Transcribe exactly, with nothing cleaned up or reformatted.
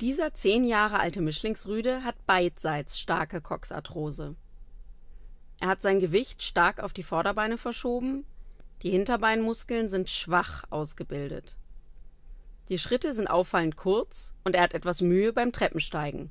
Dieser zehn Jahre alte Mischlingsrüde hat beidseits starke Coxarthrose. Er hat sein Gewicht stark auf die Vorderbeine verschoben, die Hinterbeinmuskeln sind schwach ausgebildet. Die Schritte sind auffallend kurz und er hat etwas Mühe beim Treppensteigen.